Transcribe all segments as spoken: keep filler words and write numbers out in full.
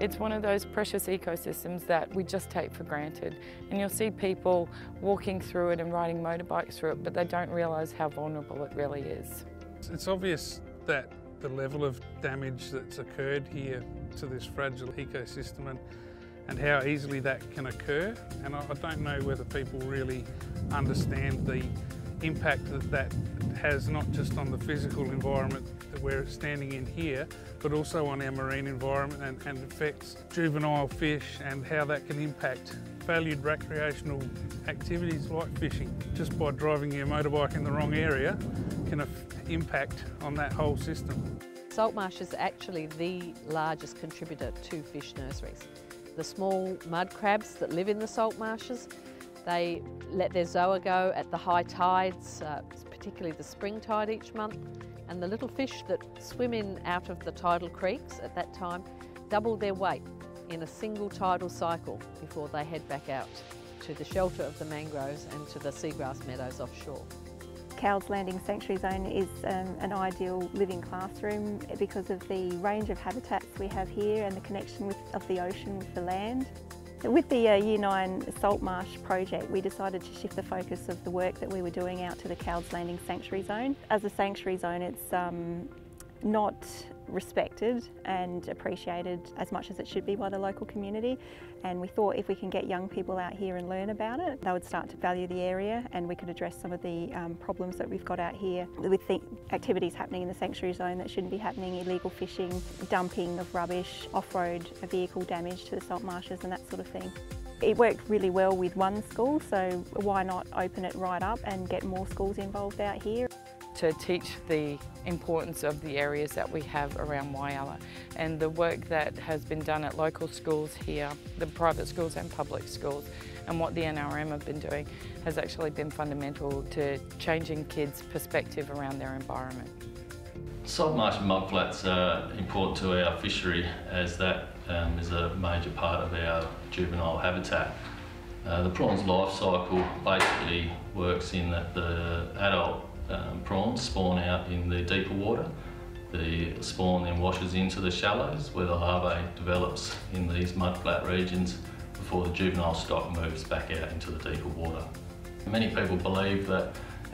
It's one of those precious ecosystems that we just take for granted. And you'll see people walking through it and riding motorbikes through it, but they don't realise how vulnerable it really is. It's obvious that the level of damage that's occurred here to this fragile ecosystem and, and how easily that can occur. And I, I don't know whether people really understand the impact that that has, not just on the physical environment that we're standing in here, but also on our marine environment and, and affects juvenile fish and how that can impact valued recreational activities like fishing. Just by driving your motorbike in the wrong area can impact on that whole system. Salt marsh is actually the largest contributor to fish nurseries. The small mud crabs that live in the salt marshes, they let their zoa go at the high tides, uh, particularly the spring tide each month, and the little fish that swim in out of the tidal creeks at that time double their weight in a single tidal cycle before they head back out to the shelter of the mangroves and to the seagrass meadows offshore. Cowles Landing Sanctuary Zone is um, an ideal living classroom because of the range of habitats we have here and the connection with, of the ocean with the land. With the uh, Year nine Salt Marsh project, we decided to shift the focus of the work that we were doing out to the Cowles Landing Sanctuary Zone. As a sanctuary zone, it's um, not respected and appreciated as much as it should be by the local community, and we thought if we can get young people out here and learn about it, they would start to value the area and we could address some of the um, problems that we've got out here with the activities happening in the sanctuary zone that shouldn't be happening: illegal fishing, dumping of rubbish, off-road vehicle damage to the salt marshes and that sort of thing. It worked really well with one school, so why not open it right up and get more schools involved out here? To teach the importance of the areas that we have around Whyalla, and the work that has been done at local schools here, the private schools and public schools, and what the N R M have been doing has actually been fundamental to changing kids' perspective around their environment. Salt marsh and mudflats are important to our fishery, as that um, is a major part of our juvenile habitat. Uh, the prawn's life cycle basically works in that the adult Um, prawns spawn out in the deeper water. The spawn then washes into the shallows where the larvae develops in these mudflat regions before the juvenile stock moves back out into the deeper water. Many people believe that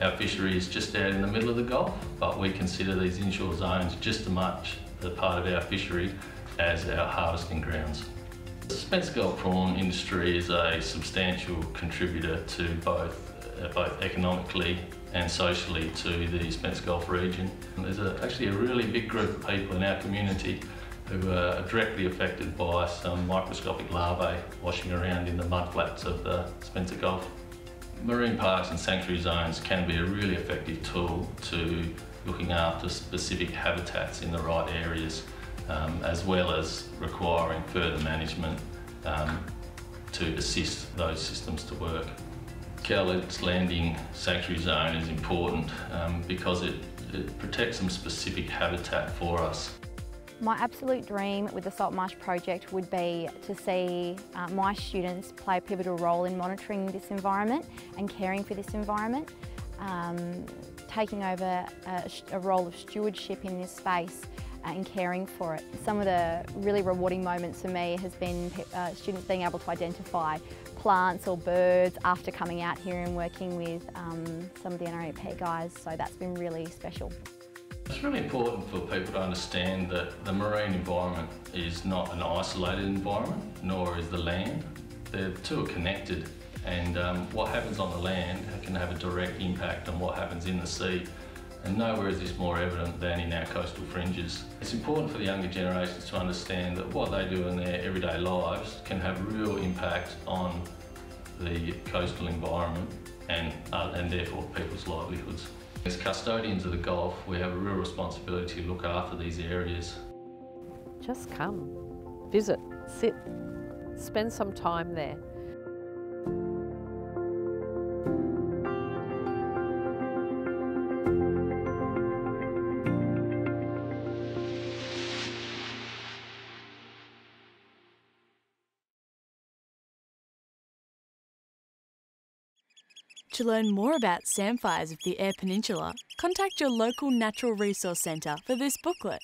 our fishery is just out in the middle of the Gulf, but we consider these inshore zones just as much a part of our fishery as our harvesting grounds. The Spencer Gulf prawn industry is a substantial contributor to both both economically and socially to the Spencer Gulf region. And there's a, actually a really big group of people in our community who are directly affected by some microscopic larvae washing around in the mudflats of the Spencer Gulf. Marine parks and sanctuary zones can be a really effective tool to looking after specific habitats in the right areas, um, as well as requiring further management um, to assist those systems to work. Cowles Landing Sanctuary Zone is important um, because it, it protects some specific habitat for us. My absolute dream with the Salt Marsh project would be to see uh, my students play a pivotal role in monitoring this environment and caring for this environment, um, taking over a, a role of stewardship in this space and caring for it. Some of the really rewarding moments for me has been uh, students being able to identify plants or birds after coming out here and working with um, some of the N R A E P guys, so that's been really special. It's really important for people to understand that the marine environment is not an isolated environment, nor is the land. The two are connected, and um, what happens on the land can have a direct impact on what happens in the sea. And nowhere is this more evident than in our coastal fringes. It's important for the younger generations to understand that what they do in their everyday lives can have real impact on the coastal environment and, uh, and therefore people's livelihoods. As custodians of the Gulf, we have a real responsibility to look after these areas. Just come, visit, sit, spend some time there. To learn more about samphires of the Eyre Peninsula, contact your local Natural Resource Centre for this booklet.